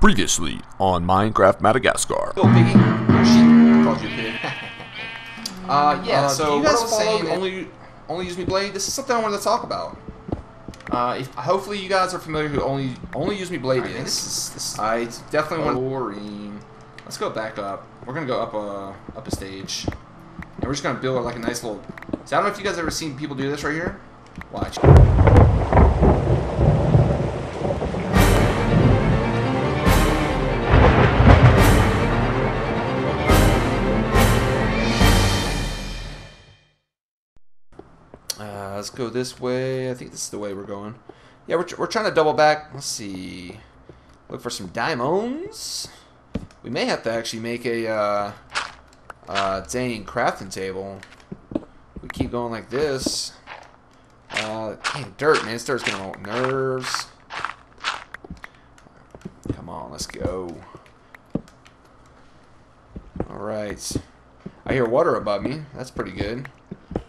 Previously on Minecraft Madagascar. Yo, Biggie. Oh, shit. I called you Biggie. So you guys follow Only Use Me Blade? This is something I wanted to talk about. Hopefully you guys are familiar who Only Use Me Blade is. I definitely want boring. Let's go back up. We're gonna go up up a stage, and we're just gonna build like a nice little. So I don't know if you guys have ever seen people do this right here. Watch. Let's go this way. I think this is the way we're going. Yeah, we're trying to double back. Let's see. Look for some diamonds. We may have to actually make a dang crafting table. We keep going like this. Dang, dirt, man. This dirt's getting on my nerves. Come on, let's go. All right. I hear water above me. That's pretty good.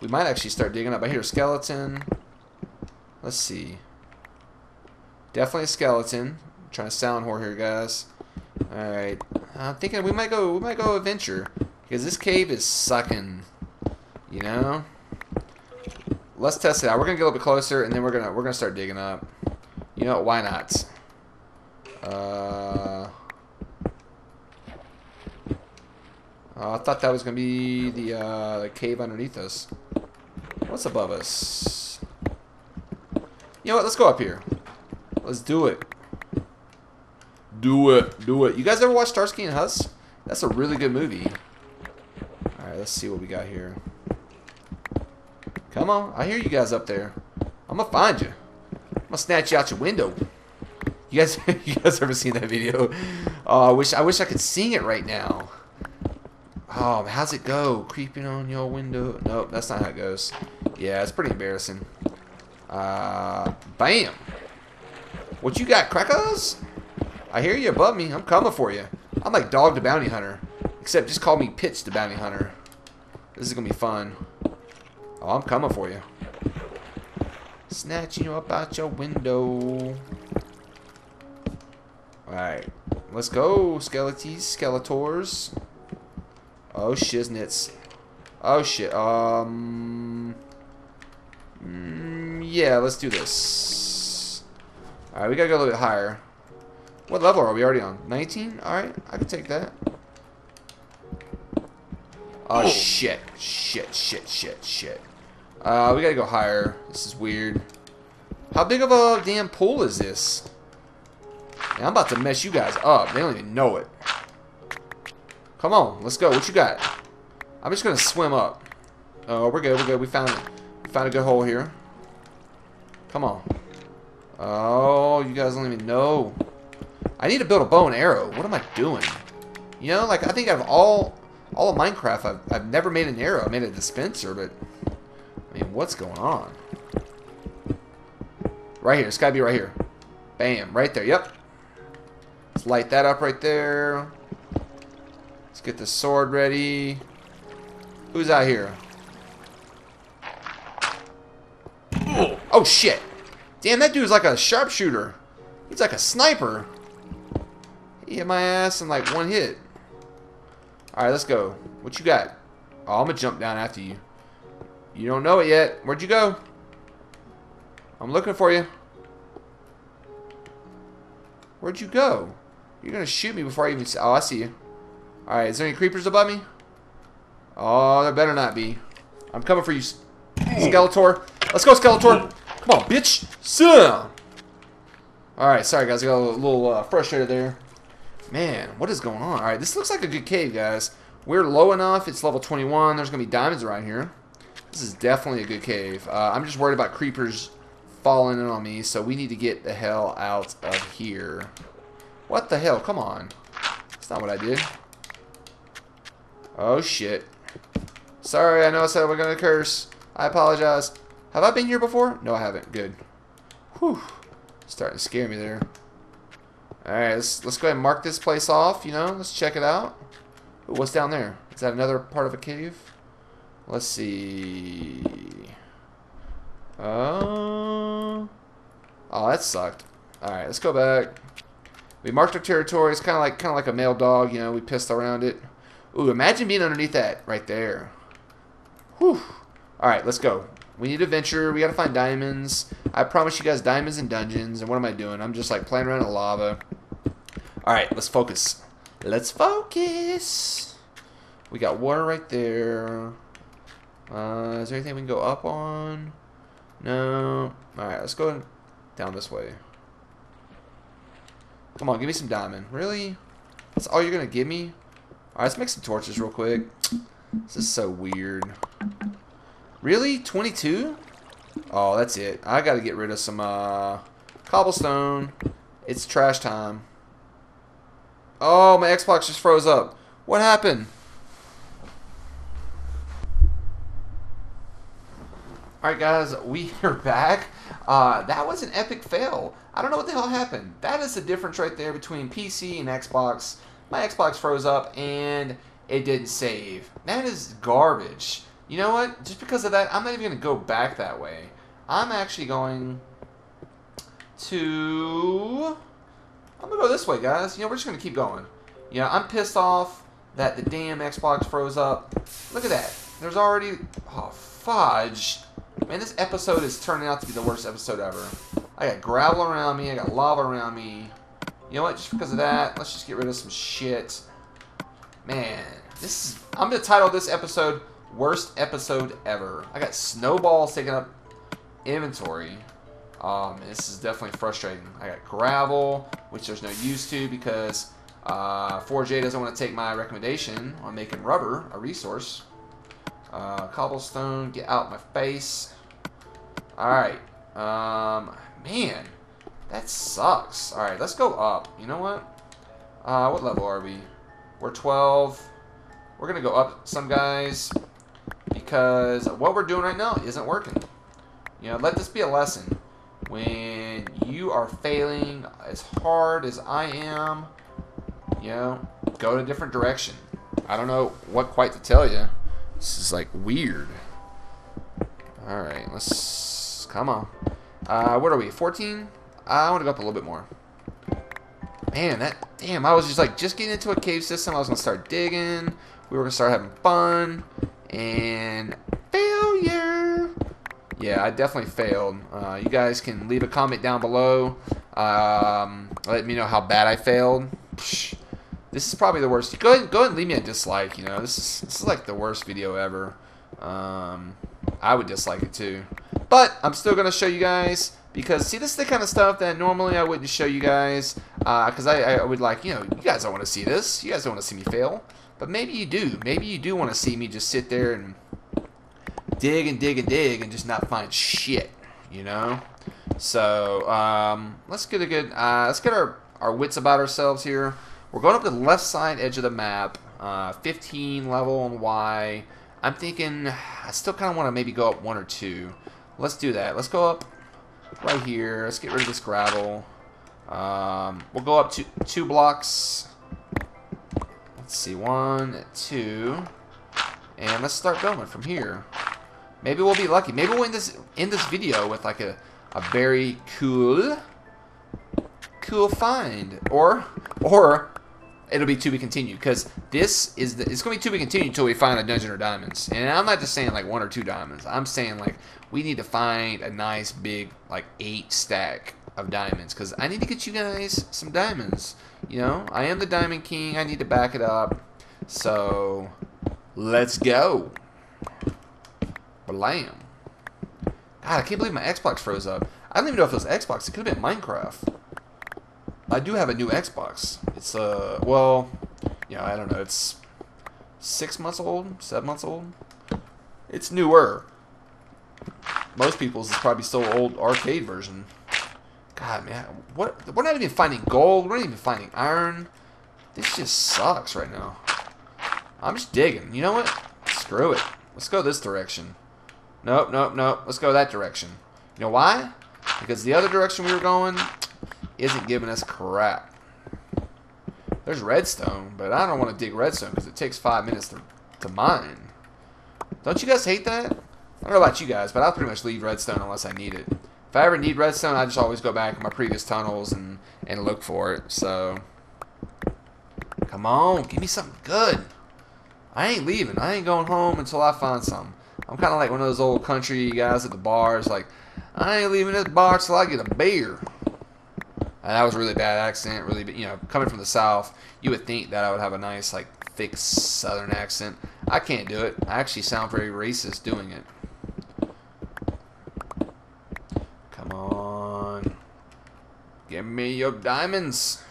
We might actually start digging up. I hear a skeleton. Let's see. Definitely a skeleton. I'm trying to sound whore here, guys. All right. I'm thinking we might go adventure because this cave is sucking. You know. Let's test it out. We're gonna get a little bit closer, and then we're gonna start digging up. You know, why not? I thought that was gonna be the cave underneath us. What's above us? You know what? Let's go up here. Let's do it. Do it. Do it. You guys ever watch Starsky and Hutch? That's a really good movie. All right, let's see what we got here. Come on. I hear you guys up there. I'm gonna find you. I'm gonna snatch you out your window. You guys ever seen that video? Oh, I wish I could sing it right now. Oh, how's it go? Creeping on your window. Nope, that's not how it goes. Yeah, it's pretty embarrassing. Bam. What you got, crackers? I hear you above me. I'm coming for you. I'm like Dog the Bounty Hunter. Except just call me Pitch the Bounty Hunter. This is going to be fun. Oh, I'm coming for you. Snatching you up out your window. Alright. Let's go, Skeleties. Skeletors. Oh, shiznits. Oh, shit. Yeah, let's do this. Alright, we gotta go a little bit higher. What level are we already on? 19? Alright, I can take that. Oh, shit. Shit, shit, shit, shit. We gotta go higher. This is weird. How big of a damn pool is this? Man, I'm about to mess you guys up. They don't even know it. Come on, let's go. What you got? I'm just gonna swim up. Oh, we're good. We're good. We found a good hole here. Come on. Oh, you guys don't even know. I need to build a bow and arrow. What am I doing? You know, like I think out of all of Minecraft, I've never made an arrow. I made a dispenser, but I mean, what's going on? Right here. It's gotta be right here. Bam. Right there. Yep. Let's light that up right there. Let's get the sword ready. Who's out here? Oh, shit. Damn, that dude's like a sharpshooter. He's like a sniper. He hit my ass in like one hit. Alright, let's go. What you got? Oh, I'm gonna jump down after you. You don't know it yet. Where'd you go? I'm looking for you. Where'd you go? You're gonna shoot me before I even see. Oh, I see you. Alright, is there any creepers above me? Oh, there better not be. I'm coming for you, Skeletor. Let's go, Skeletor. Come on, bitch. Son. Alright, sorry, guys. I got a little frustrated there. Man, what is going on? Alright, this looks like a good cave, guys. We're low enough. It's level 21. There's going to be diamonds around here. This is definitely a good cave. I'm just worried about creepers falling in on me, so we need to get the hell out of here. What the hell? Come on. That's not what I did. Oh, shit. Sorry, I know I said we're going to curse. I apologize. Have I been here before? No, I haven't. Good. Whew. Starting to scare me there. Alright, let's go ahead and mark this place off, you know. Let's check it out. Ooh, what's down there? Is that another part of a cave? Let's see. Oh, that sucked. Alright, let's go back. We marked our territory. It's kind of like a male dog, you know. We pissed around it. Ooh, imagine being underneath that right there. Whew. All right, let's go. We need adventure. We gotta find diamonds. I promise you guys, diamonds and dungeons. And what am I doing? I'm just like playing around in lava. All right, let's focus. Let's focus. We got water right there. Is there anything we can go up on? No. All right, let's go down this way. Come on, give me some diamond. Really? That's all you're gonna give me? All right, let's make some torches real quick. This is so weird. Really? 22? Oh, that's it. I gotta get rid of some cobblestone. It's trash time. Oh, my Xbox just froze up. What happened? All right, guys, we are back. That was an epic fail. I don't know what the hell happened. That is the difference right there between PC and Xbox. My Xbox froze up and it didn't save. That is garbage. You know what? Just because of that, I'm not even going to go back that way. I'm actually going to... I'm going to go this way, guys. You know, we're just going to keep going. You know, I'm pissed off that the damn Xbox froze up. Look at that. There's already... Oh, fudge. Man, this episode is turning out to be the worst episode ever. I got gravel around me. I got lava around me. You know what? Just because of that, let's just get rid of some shit. Man, this is... I'm going to title this episode... Worst episode ever. I got snowballs taking up inventory. This is definitely frustrating. I got gravel, which there's no use to because 4J doesn't want to take my recommendation on making rubber a resource. Cobblestone, get out my face. Alright. Man, that sucks. Alright, let's go up. You know what? What level are we? We're 12. We're going to go up some guys. Because what we're doing right now isn't working. You know, let this be a lesson. When you are failing as hard as I am, you know, go in a different direction. I don't know what quite to tell you. This is like weird. All right, let's come on. What are we? 14? I want to go up a little bit more. Man, that damn! I was just getting into a cave system. I was gonna start digging. We were gonna start having fun. And failure. Yeah, I definitely failed. You guys can leave a comment down below. Let me know how bad I failed. Psh, this is probably the worst. Go ahead and leave me a dislike. You know, this is like the worst video ever. I would dislike it too. But I'm still gonna show you guys because see, this is the kind of stuff that normally I wouldn't show you guys because I would like, you know, you guys don't want to see this. You guys don't want to see me fail. But maybe you do. Maybe you do want to see me just sit there and dig and dig and dig and just not find shit, you know? So, let's get a good, let's get our wits about ourselves here. We're going up the left side edge of the map, 15 level on Y. I'm thinking I still kind of want to maybe go up one or two. Let's do that. Let's go up right here. Let's get rid of this gravel. We'll go up to two blocks. Let's see, 1, 2, and let's start going from here. Maybe we'll be lucky. Maybe we'll end this video with like a very cool find, or it'll be to be continued because this is it's gonna be to be continued until we find a dungeon or diamonds. And I'm not just saying like 1 or 2 diamonds. I'm saying like we need to find a nice big like 8 stack of diamonds because I need to get you guys some diamonds. You know, I am the Diamond King. I need to back it up. So, let's go. Blam. God, I can't believe my Xbox froze up. I don't even know if it was Xbox. It could have been Minecraft. I do have a new Xbox. It's, well, you know, I don't know. It's 6 months old, 7 months old. It's newer. Most people's is probably still old arcade version. God, man, we're not even finding gold. We're not even finding iron. This just sucks right now. I'm just digging. You know what? Screw it. Let's go this direction. Nope, nope, nope. Let's go that direction. You know why? Because the other direction we were going isn't giving us crap. There's redstone, but I don't want to dig redstone because it takes 5 minutes to mine. Don't you guys hate that? I don't know about you guys, but I'll pretty much leave redstone unless I need it. If I ever need redstone, I just always go back in my previous tunnels and look for it. So, come on, give me something good. I ain't leaving. I ain't going home until I find something. I'm kind of like one of those old country guys at the bars, like, I ain't leaving this bar till I get a beer. And that was a really bad accent, really, you know, coming from the South, you would think that I would have a nice, like, thick Southern accent. I can't do it. I actually sound very racist doing it. Come on. Give me your diamonds.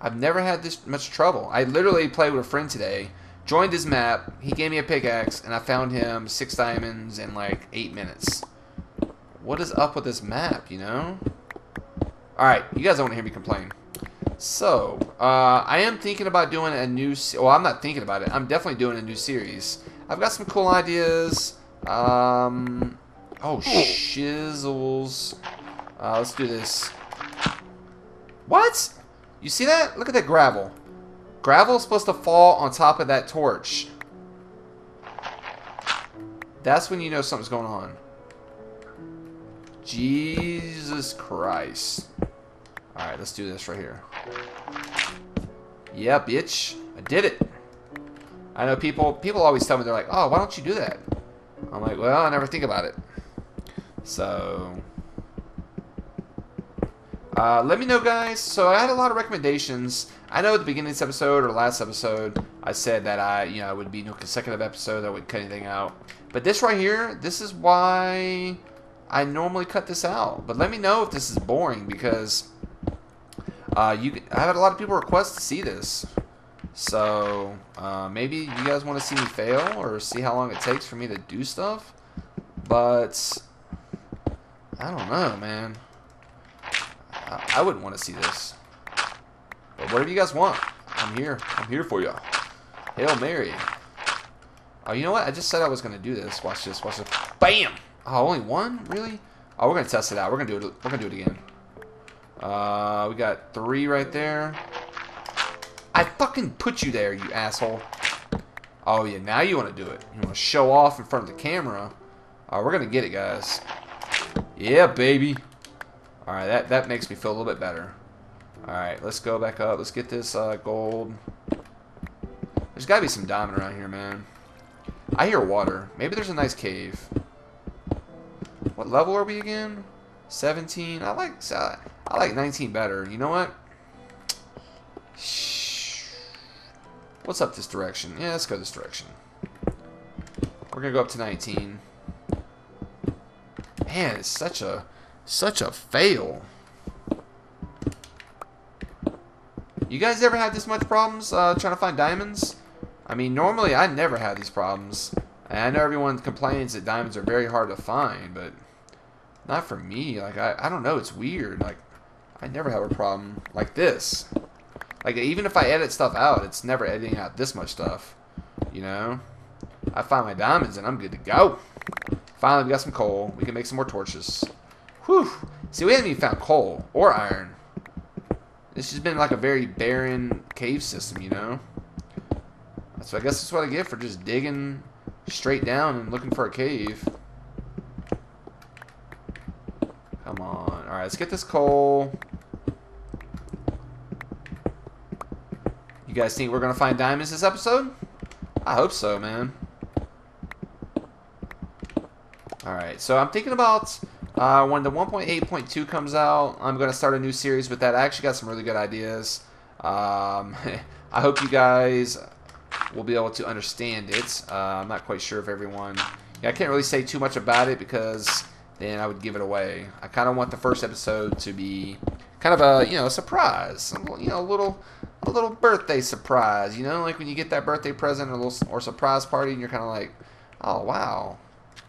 I've never had this much trouble. I literally played with a friend today, joined his map, he gave me a pickaxe, and I found him 6 diamonds in like 8 minutes. What is up with this map, you know? Alright, you guys don't want to hear me complain. So, I am thinking about doing a new... Well, I'm not thinking about it. I'm definitely doing a new series. I've got some cool ideas. Oh, shizzles. Let's do this. What? You see that? Look at that gravel. Gravel's supposed to fall on top of that torch. That's when you know something's going on. Jesus Christ. Alright, let's do this right here. Yeah, bitch. I did it. I know people always tell me, they're like, oh, why don't you do that? I'm like, well, I never think about it. So... let me know, guys. So I had a lot of recommendations. I know at the beginning of this episode or last episode, I said that it would be no consecutive episode. I wouldn't cut anything out. But this right here, this is why I normally cut this out. But let me know if this is boring, because I've had a lot of people request to see this. So maybe you guys want to see me fail or see how long it takes for me to do stuff. But I don't know, man. I wouldn't want to see this. But whatever you guys want, I'm here. I'm here for y'all. Hail Mary. Oh, you know what? I just said I was going to do this. Watch this. Watch this. Bam! Oh, only one? Really? Oh, we're going to test it out. We're going to do it. We're going to do it again. We got 3 right there. I fucking put you there, you asshole. Oh, yeah. Now you want to do it. You want to show off in front of the camera. Oh, we're going to get it, guys. Yeah, baby. Alright, that makes me feel a little bit better. Alright, let's go back up. Let's get this gold. There's gotta be some diamond around here, man. I hear water. Maybe there's a nice cave. What level are we again? 17. I like 19 better. You know what? Shh. What's up this direction? Yeah, let's go this direction. We're gonna go up to 19. Man, it's such a fail. You guys ever had this much problems trying to find diamonds? I mean, normally I never have these problems. And I know everyone complains that diamonds are very hard to find, but not for me. Like, I don't know. It's weird. Like, I never have a problem like this. Like, even if I edit stuff out, it's never editing out this much stuff. You know? I find my diamonds and I'm good to go. Finally, we got some coal. We can make some more torches. Whew. See, we haven't even found coal or iron. This has been like a very barren cave system, you know? So I guess that's what I get for just digging straight down and looking for a cave. Come on. Alright, let's get this coal. You guys think we're going to find diamonds this episode? I hope so, man. Alright, so I'm thinking about... when the 1.8.2 comes out, I'm going to start a new series with that. I actually got some really good ideas. I hope you guys will be able to understand it. I'm not quite sure if everyone... Yeah, I can't really say too much about it because then I would give it away. I kind of want the first episode to be kind of a, you know, a surprise. You know, a little birthday surprise. You know, like when you get that birthday present or surprise party and you're kind of like, oh, wow,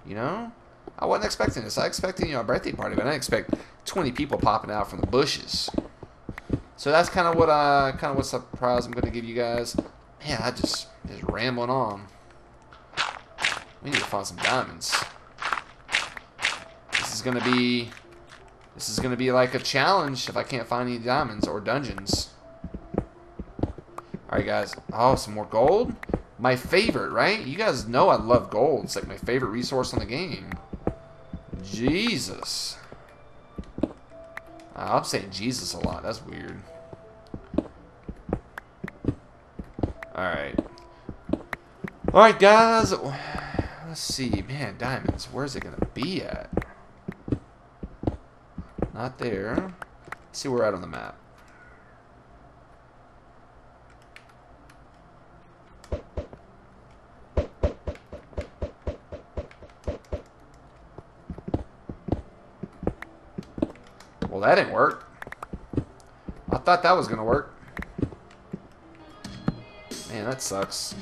you know? I wasn't expecting this. I expected, you know, a birthday party, but I didn't expect 20 people popping out from the bushes. So that's kind of what surprise I'm going to give you guys. Man, I just rambling on. We need to find some diamonds. This is going to be like a challenge if I can't find any diamonds or dungeons. All right, guys. Oh, some more gold. My favorite, right? You guys know I love gold. It's like my favorite resource in the game. Jesus. I'm saying Jesus a lot. That's weird. Alright. Alright, guys. Let's see. Man, diamonds. Where's it going to be at? Not there. Let's see where we're at on the map. Well, that didn't work. I thought that was going to work. Man, that sucks.